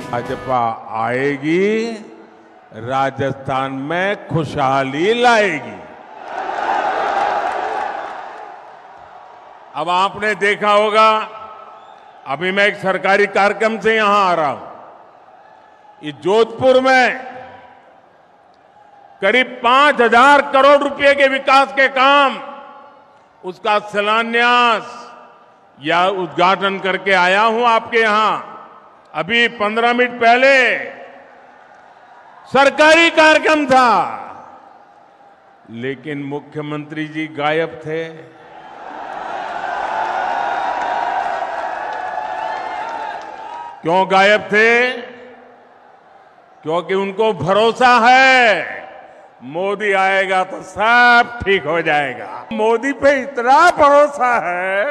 भाजपा आएगी, राजस्थान में खुशहाली लाएगी। अब आपने देखा होगा, अभी मैं एक सरकारी कार्यक्रम से यहां आ रहा हूं, ये जोधपुर में करीब 5,000 करोड़ रुपए के विकास के काम, उसका शिलान्यास या उद्घाटन करके आया हूं आपके यहां अभी 15 मिनट पहले। सरकारी कार्यक्रम था, लेकिन मुख्यमंत्री जी गायब थे। क्यों गायब थे? क्योंकि उनको भरोसा है मोदी आएगा तो सब ठीक हो जाएगा। मोदी पे इतना भरोसा है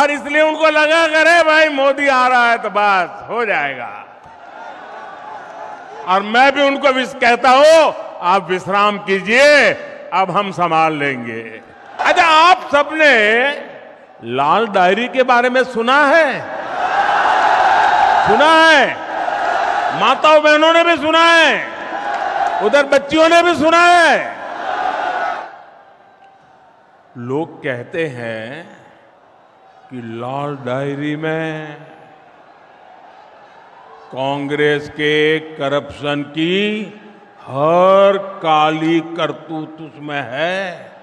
और इसलिए उनको लगा करे भाई मोदी आ रहा है तो बस हो जाएगा। और मैं भी उनको कहता हूं आप विश्राम कीजिए, अब हम संभाल लेंगे। अच्छा, आप सबने लाल डायरी के बारे में सुना है? सुना है? माताओं बहनों ने भी सुना है, उधर बच्चियों ने भी सुना है। लोग कहते हैं कि लाल डायरी में कांग्रेस के करप्शन की हर काली करतूत उसमें है।